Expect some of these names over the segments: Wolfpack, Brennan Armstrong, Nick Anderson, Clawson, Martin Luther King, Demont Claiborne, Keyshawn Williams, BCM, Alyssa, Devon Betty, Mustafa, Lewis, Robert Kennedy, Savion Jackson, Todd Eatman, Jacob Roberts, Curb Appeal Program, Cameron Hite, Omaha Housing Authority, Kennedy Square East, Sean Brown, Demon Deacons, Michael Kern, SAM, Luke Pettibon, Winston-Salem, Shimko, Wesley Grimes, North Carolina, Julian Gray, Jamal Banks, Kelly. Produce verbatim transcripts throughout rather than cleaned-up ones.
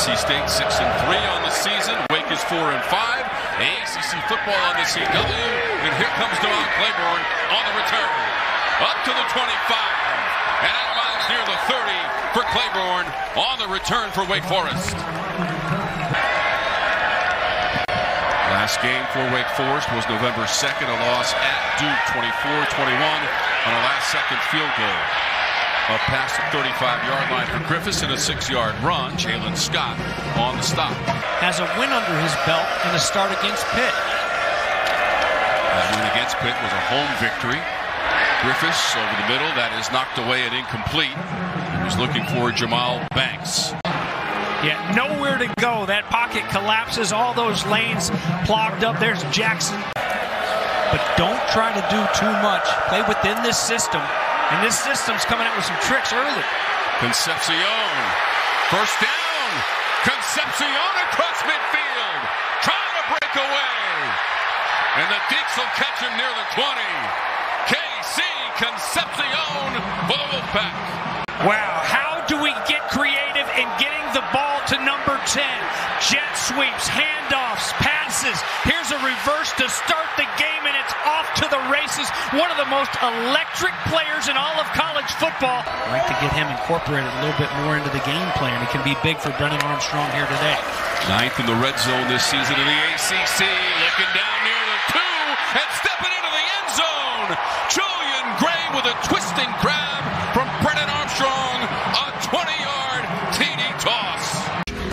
N C State six and three on the season. Wake is four and five. A C C football on the C W. And here comes Devon Claiborne on the return. Up to the twenty-five. And out of bounds near the thirty for Claiborne on the return for Wake Forest. Last game for Wake Forest was November second, a loss at Duke, twenty-four twenty-one, on a last-second field goal. A pass at thirty-five yard line for Griffiths and a six yard run. Jaylon Scott on the stop. Has a win under his belt in a start against Pitt. That win against Pitt was a home victory. Griffiths over the middle. That is knocked away and incomplete. He was looking for Jamal Banks. Yeah, nowhere to go. That pocket collapses. All those lanes plugged up. There's Jackson. But don't try to do too much. Play within this system. And this system's coming out with some tricks early. Concepcion. First down. Concepcion across midfield. Trying to break away. And the Deeks will catch him near the twenty. K C Concepcion for the Wolfpack. Wow, how do we get creative in getting the ball to number ten? Jet sweeps, handoffs, passes. Here's a reverse to start the game, and it's off to the races. One of the most electric players in all of college football. I'd like to get him incorporated a little bit more into the game plan. It can be big for Brennan Armstrong here today. Ninth in the red zone this season in the A C C. Looking down near the two and stepping into the end zone. Julian Gray with a twisting grab from Brennan Armstrong. A twenty yard T D toss.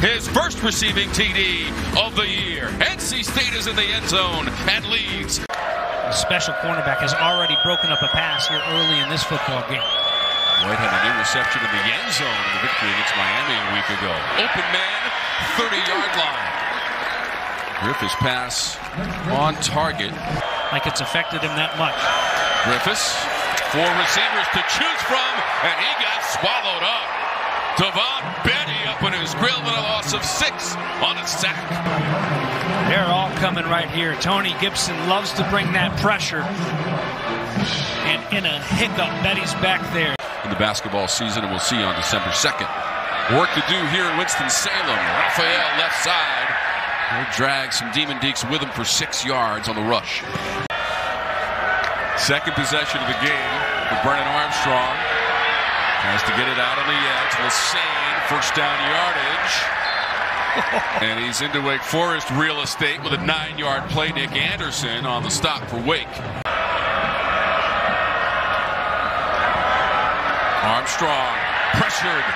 His first receiving T D of the year. N C State is in the end zone and leads. The special cornerback has already broken up a pass here early in this football game. White had an interception in the end zone in the victory against Miami a week ago. Open man, thirty yard line. Griffiths pass on target. Like it's affected him that much. Griffiths, four receivers to choose from, and he got swallowed up. Devon Betty up in his grill with a loss of six on a sack. They're all coming right here. Tony Gibson loves to bring that pressure. And in a hiccup, Betty's back there. In the basketball season, and we'll see on December second. Work to do here in Winston-Salem. Raphael left side. He'll drag some Demon Deacons with him for six yards on the rush. Second possession of the game for Brennan Armstrong. Has to get it out on the edge. Lassane, first down yardage. And he's into Wake Forest real estate with a nine yard play. Nick Anderson on the stop for Wake. Armstrong pressured.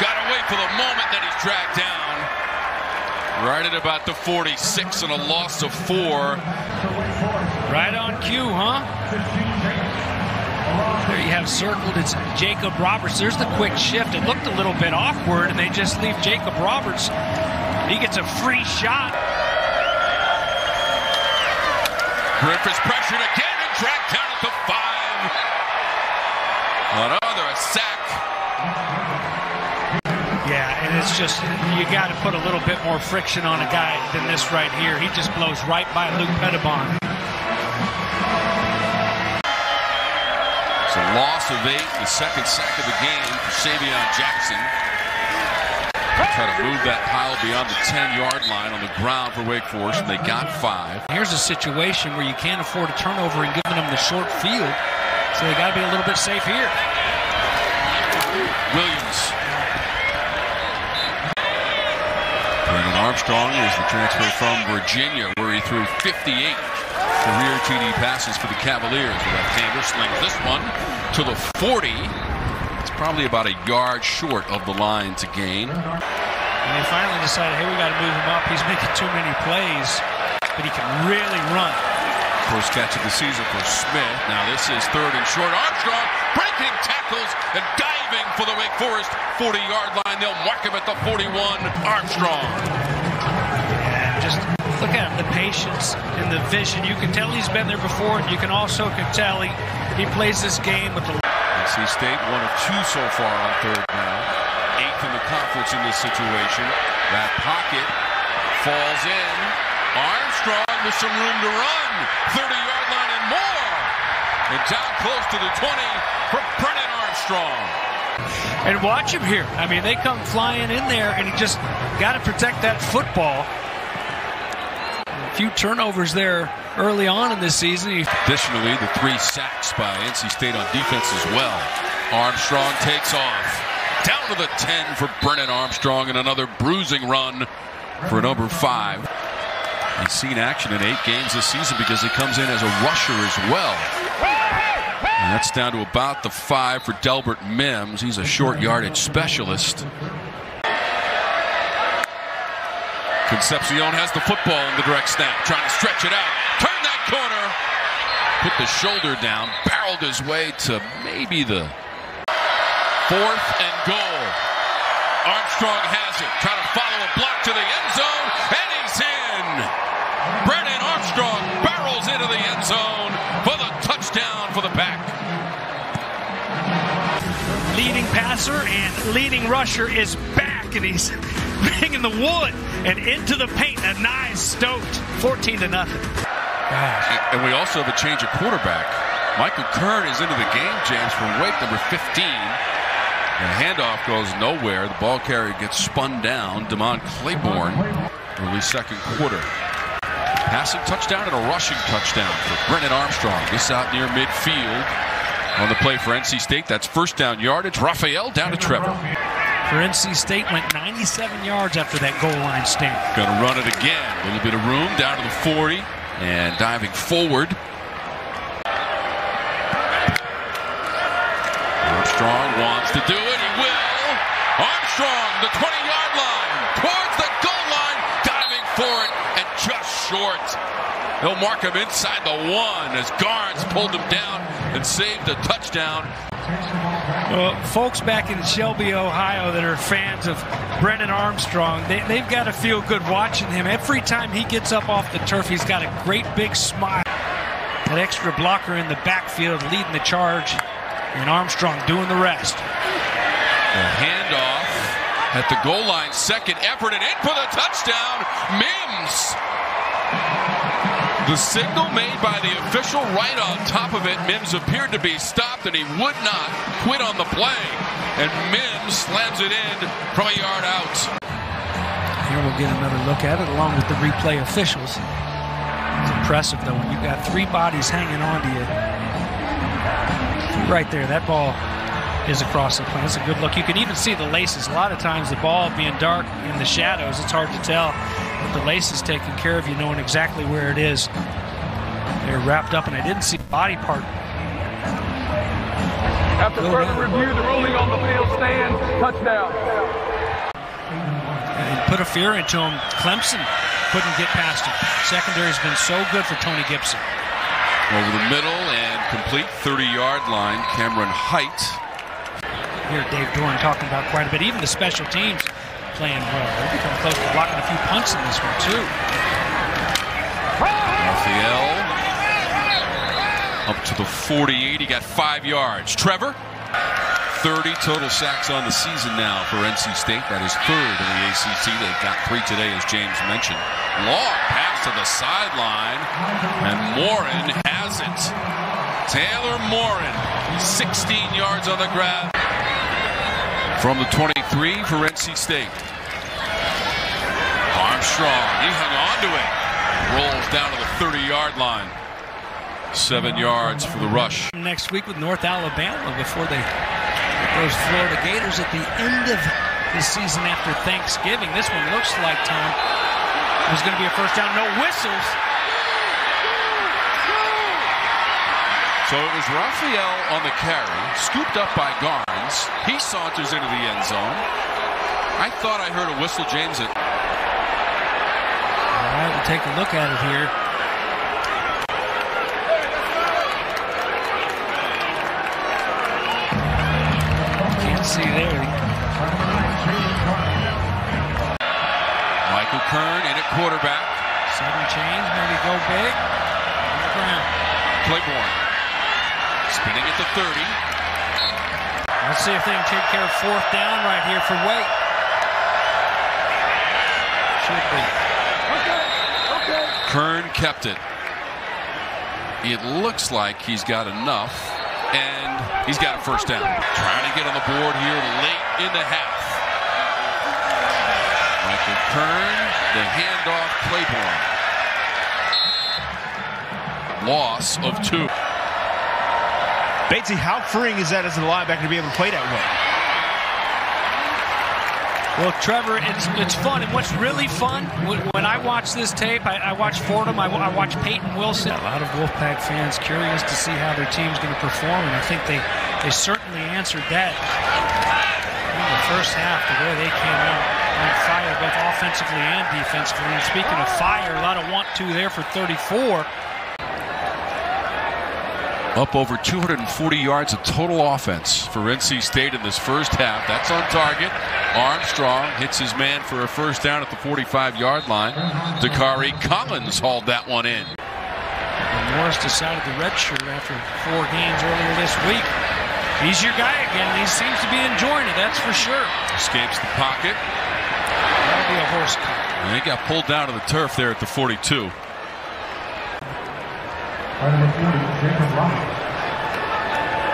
Got away for the moment, then he's dragged down. Right at about the forty-six and a loss of four. Right on cue, huh? There you have circled, it's Jacob Roberts. There's the quick shift. It looked a little bit awkward, and they just leave Jacob Roberts. He gets a free shot. Griffiths pressured again and dragged down at the five. Another a sack. Yeah, and it's just, you got to put a little bit more friction on a guy than this right here. He just blows right by Luke Pettibon. It's a loss of eight, the second sack of the game for Savion Jackson. Try to move that pile beyond the ten yard line on the ground for Wake Forest, and they got five. Here's a situation where you can't afford a turnover and giving them the short field, so they got to be a little bit safe here. Williams. Brennan Armstrong is the transfer from Virginia, where he threw fifty-eight. Career T D passes for the Cavaliers. The left-hander slings this one to the forty. It's probably about a yard short of the line to gain. And they finally decided, hey, we got to move him up. He's making too many plays, but he can really run. First catch of the season for Smith. Now this is third and short. Armstrong breaking tackles and diving for the Wake Forest forty yard line. They'll mark him at the forty-one. Armstrong. Yeah, just... Look at him, the patience and the vision. You can tell he's been there before, and you can also can tell he, he plays this game with the... N C State, one of two so far on third down. Eighth in the conference in this situation. That pocket falls in. Armstrong with some room to run. thirty yard line and more. And down close to the twenty for Brennan Armstrong. And watch him here. I mean, they come flying in there, and he just got to protect that football. A few turnovers there early on in this season. Additionally, the three sacks by N C State on defense as well. Armstrong takes off. Down to the ten for Brennan Armstrong, and another bruising run for number five. He's seen action in eight games this season because he comes in as a rusher as well. And that's down to about the five for Delbert Mims. He's a short yardage specialist. Concepcion has the football in the direct snap, trying to stretch it out. Turn that corner. Put the shoulder down, barreled his way to maybe the fourth and goal. Armstrong has it, trying to follow a block to the end zone, and he's in. Brennan Armstrong barrels into the end zone for the touchdown for the Pack. Leading passer and leading rusher is back, and he's banging the wood and into the paint. A nice stoked, fourteen to nothing. Gosh. And we also have a change of quarterback. Michael Kern is into the game, James, from Wake, number fifteen. The handoff goes nowhere. The ball carrier gets spun down. Demont Claiborne, early second quarter. Passing touchdown and a rushing touchdown for Brennan Armstrong. This out near midfield. On the play for N C State, that's first down yardage. Raphael down to Trevor. For N C State, went ninety-seven yards after that goal line stand. Gonna run it again. A little bit of room down to the forty. And diving forward. Armstrong wants to do it. He will. Armstrong, the twenty-yard line, towards the goal line, diving for it, and just short. They'll mark him inside the one as Garnes pulled him down and saved the touchdown. Well, folks back in Shelby, Ohio, that are fans of Brennan Armstrong, they, they've got to feel good watching him. Every time he gets up off the turf, he's got a great big smile. That extra blocker in the backfield leading the charge. And Armstrong doing the rest. The handoff at the goal line, second effort, and in for the touchdown, Mims. The signal made by the official right on top of it. Mims appeared to be stopped, and he would not quit on the play. And Mims slams it in from a yard out. Here we'll get another look at it along with the replay officials. It's impressive, though, when you've got three bodies hanging on to you. Right there, that ball is across the plane. It's a good look. You can even see the laces. A lot of times the ball being dark in the shadows, it's hard to tell. But the laces taking care of you, knowing exactly where it is. They're wrapped up, and I didn't see the body part. After further review, the ruling on the field stands. Touchdown. And put a fear into him. Clemson couldn't get past him. Secondary's been so good for Tony Gibson. Over the middle and complete thirty-yard line, Cameron Hite. Here Dave Doeren talking about quite a bit. Even the special teams playing well. They've become close to blocking a few punts in this one, too. Raphael up to the forty-eight. He got five yards. Trevor, thirty total sacks on the season now for N C State. That is third in the A C C. They got three today, as James mentioned. Long pass to the sideline, and Morin has it. Taylor Morin, sixteen yards on the grab. From the twenty-three for N C State. Armstrong, he hung on to it. Rolls down to the thirty-yard line. Seven yards for the rush. Next week with North Alabama before they those Florida Gators at the end of the season after Thanksgiving. This one looks like, Tom, there's going to be a first down. No whistles. So it was Raphael on the carry, scooped up by Garnes. He saunters into the end zone. I thought I heard a whistle, James. All right, we'll take a look at it here. Can't see there. Michael Kern in at quarterback. Sudden change, maybe go big. Claiborne spinning at the thirty. Let's see if they can take care of fourth down right here for Wake. Should be. Okay, okay. Kern kept it. It looks like he's got enough. and he's got a first down. Trying to get on the board here late in the half. Michael Kern, the handoff, Claiborne. Loss of two. Batesy, how freeing is that as a linebacker to be able to play that way? Well, Trevor, it's it's fun. And what's really fun, when, when I watch this tape, I, I watch Fordham, I, I watch Payton Wilson. A lot of Wolfpack fans curious to see how their team's going to perform, and I think they, they certainly answered that in the first half, the way they came out on fire, both offensively and defensively. And speaking of fire, a lot of want-to there for thirty-four. Up over two hundred forty yards of total offense for N C State in this first half. That's on target. Armstrong hits his man for a first down at the forty-five yard line. Dakari Collins hauled that one in. And Morris decided to redshirt after four games earlier this week. He's your guy again. He seems to be enjoying it, that's for sure. Escapes the pocket. That'll be a horse cut. And he got pulled down to the turf there at the forty-two.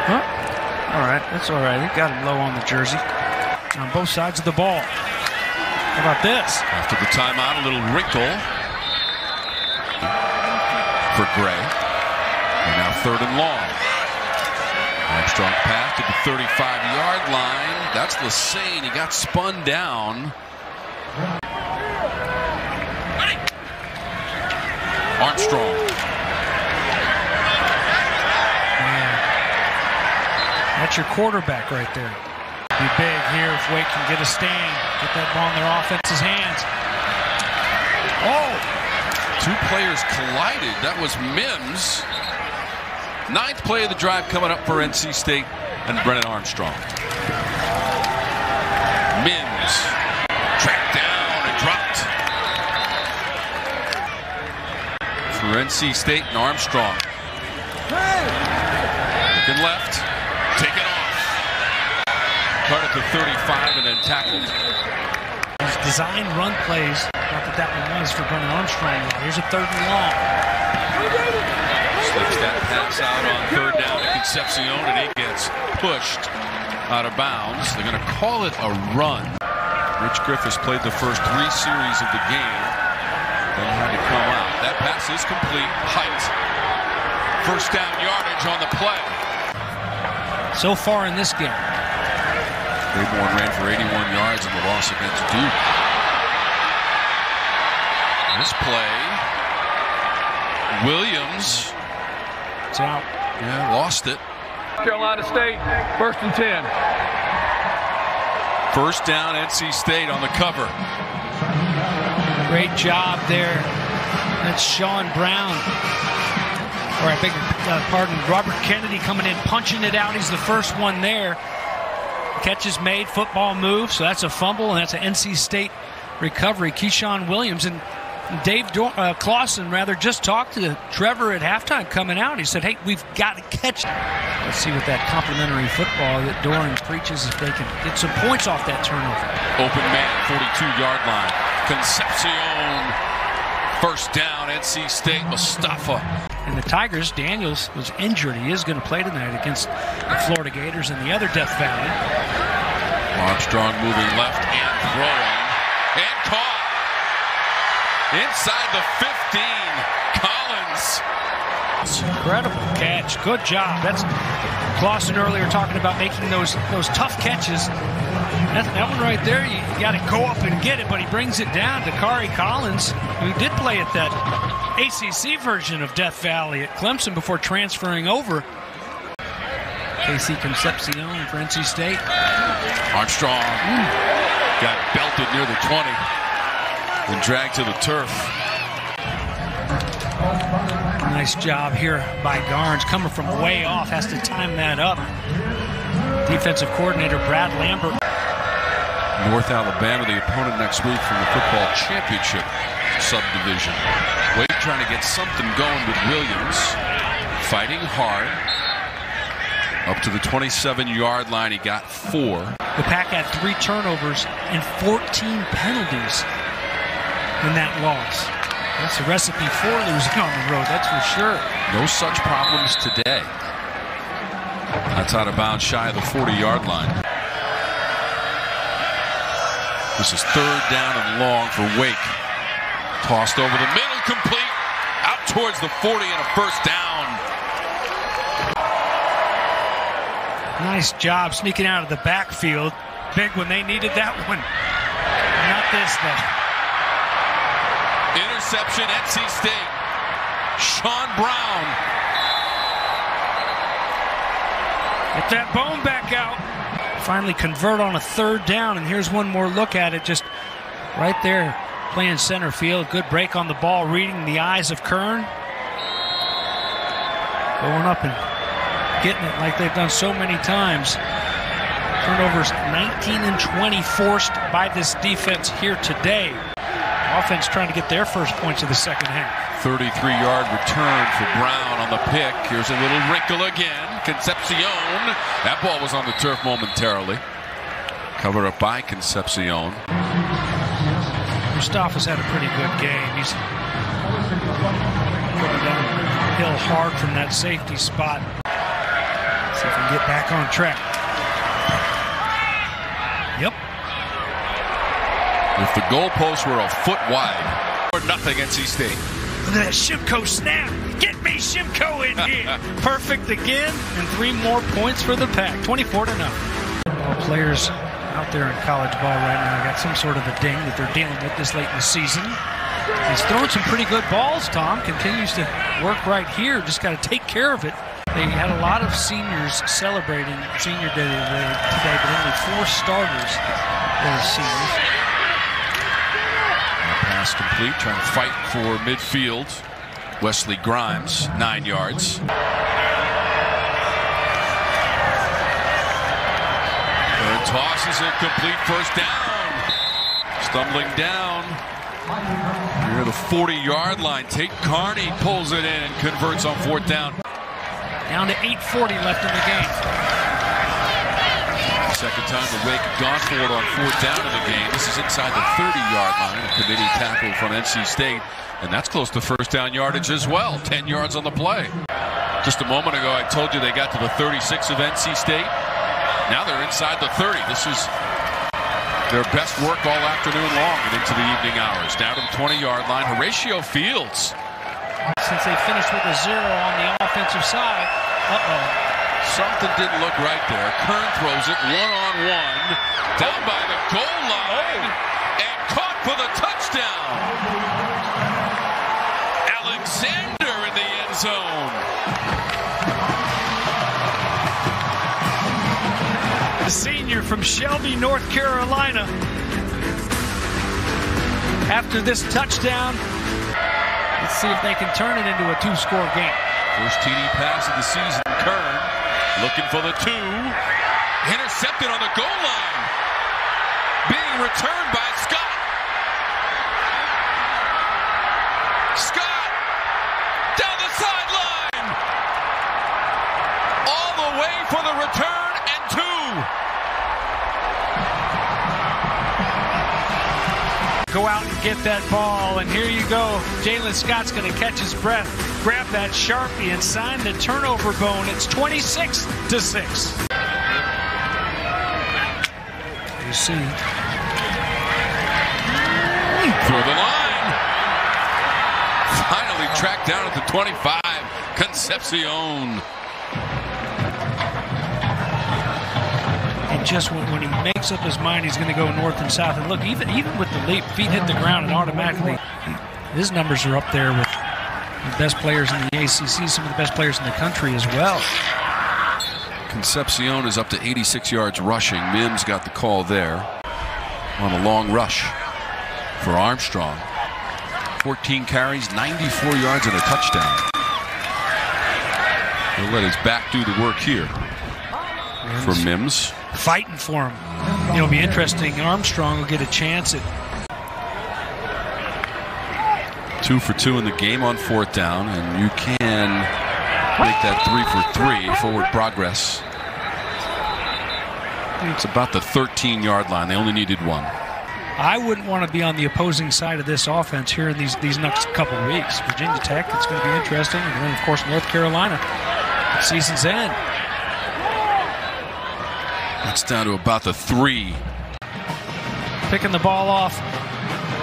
Huh? All right, that's all right. They got him low on the jersey. On both sides of the ball. How about this? After the timeout, a little wrinkle for Gray. And now third and long. Armstrong pass to the thirty-five yard line. That's Lassane. He got spun down. Armstrong. That's your quarterback right there. Be big here if Wake can get a stand. Get that ball in their offense's hands. Oh! Two players collided. That was Mims. Ninth play of the drive coming up for N C State and Brennan Armstrong. Mims. Tracked down and dropped. For N C State and Armstrong. Looking left. Take it off. Cut it to thirty-five and then tackled. Those design run plays, not that that one was for Brennan Armstrong. Here's a third and long. Slips that pass out on third down to Concepcion, and he gets pushed out of bounds. They're going to call it a run. Rich Griffiths played the first three series of the game, then had to come out. That pass is complete. Hite. First down yardage on the play. So far in this game. Claiborne ran for eighty-one yards in the loss against Duke. This play. Williams. It's out. Yeah, lost it. Carolina State, first and ten. First down, N C State on the cover. Great job there. That's Sean Brown. All right, big uh, pardon, Robert Kennedy coming in, punching it out. He's the first one there. Catch is made, football move, so that's a fumble, and that's an N C State recovery. Keyshawn Williams and Dave Doeren, uh, Clawson, rather, just talked to Trevor at halftime coming out. He said, hey, we've got to catch. Let's see what that complimentary football that Doeren preaches, if they can get some points off that turnover. Open man, forty-two yard line. Concepcion. First down, N C State, Mustafa. And the Tigers, Daniels was injured. He is going to play tonight against the Florida Gators and the other Death Valley. Armstrong moving left and throwing. And caught. Inside the fifteen, Collins. Incredible catch. Good job. That's Clawson earlier talking about making those, those tough catches. That, that one right there, you got to go up and get it, but he brings it down to Dakari Collins, who did play at that A C C version of Death Valley at Clemson before transferring over. K C Concepcion for N C State. Armstrong mm. got belted near the twenty and dragged to the turf. Nice job here by Garnes, coming from way off, has to time that up. Defensive coordinator Brad Lambert. North Alabama, the opponent next week from the football championship subdivision. Wake trying to get something going with Williams. Fighting hard. Up to the twenty-seven yard line, he got four. The Pack had three turnovers and fourteen penalties in that loss. That's a recipe for losing on the road, that's for sure. No such problems today. That's out of bounds, shy of the forty-yard line. This is third down and long for Wake. Tossed over the middle, complete. Out towards the forty and a first down. Nice job sneaking out of the backfield. Big when they needed that one. Not this though. Interception, N C State. Sean Brown. Get that bone back out. Finally convert on a third down, and here's one more look at it. Just right there, playing center field. Good break on the ball, reading the eyes of Kern. Going up and getting it like they've done so many times. Turnovers nineteen and twenty forced by this defense here today. Offense trying to get their first points of the second half. thirty-three yard return for Brown on the pick. Here's a little wrinkle again. Concepcion. That ball was on the turf momentarily. Covered up by Concepcion. Mustafa's had a pretty good game. He's going downhill hard from that safety spot. See if we can get back on track. Yep. If the goalposts were a foot wide, or nothing, N C State. Look at that Shimko snap. Get me Shimko in here. Perfect again, and three more points for the Pack. twenty-four to nothing. All players out there in college ball right now got some sort of a ding that they're dealing with this late in the season. He's throwing some pretty good balls, Tom. Continues to work right here. Just got to take care of it. They had a lot of seniors celebrating senior day today, but only four starters were seniors. Pass complete, trying to fight for midfield. Wesley Grimes, nine yards. Kern tosses it, complete, first down. Stumbling down. Near the forty yard line, Tate Carney pulls it in and converts on fourth down. Down to eight forty left in the game. Second time the Wake gone for it on fourth down in the game. This is inside the thirty yard line. A committee tackle from N C State. And that's close to first down yardage as well. Ten yards on the play. Just a moment ago, I told you they got to the thirty-six of N C State. Now they're inside the thirty. This is their best work all afternoon long and into the evening hours. Down to the twenty yard line. Horatio Fields. Since they finished with a zero on the offensive side. Uh-oh. Something didn't look right there. Kern throws it one-on-one. Down by the goal line. And caught for the touchdown. Alexander in the end zone. The senior from Shelby, North Carolina. After this touchdown, let's see if they can turn it into a two-score game. First T D pass of the season. Kern looking for the two. Intercepted on the goal line. Being returned by Scott. Scott down the sideline. All the way for the return and two. Go out and get that ball, and here you go. Jaylon Scott's going to catch his breath, grab that Sharpie, and sign the turnover bone. It's twenty-six to six. You see. Through the line. Finally tracked down at the twenty-five. Concepcion. And just when, when he makes up his mind, he's going to go north and south. And look, even, even with the leap, feet hit the ground and automatically, his numbers are up there with the best players in the A C C, some of the best players in the country as well. Concepcion is up to eighty-six yards rushing. Mims got the call there on a long rush for Armstrong. fourteen carries, ninety-four yards, and a touchdown. He'll let his back do the work here for Mims. Fighting for him. It'll be interesting. Armstrong will get a chance at Two for two in the game on fourth down, and you can make that three for three, forward progress. It's about the thirteen yard line. They only needed one. I wouldn't want to be on the opposing side of this offense here in these, these next couple of weeks. Virginia Tech, it's going to be interesting. And then, of course, North Carolina at season's end. It's down to about the three. Picking the ball off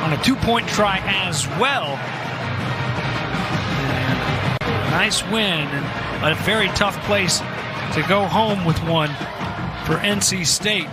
on a two-point try as well. Nice win. A very tough place to go home with one for N C State.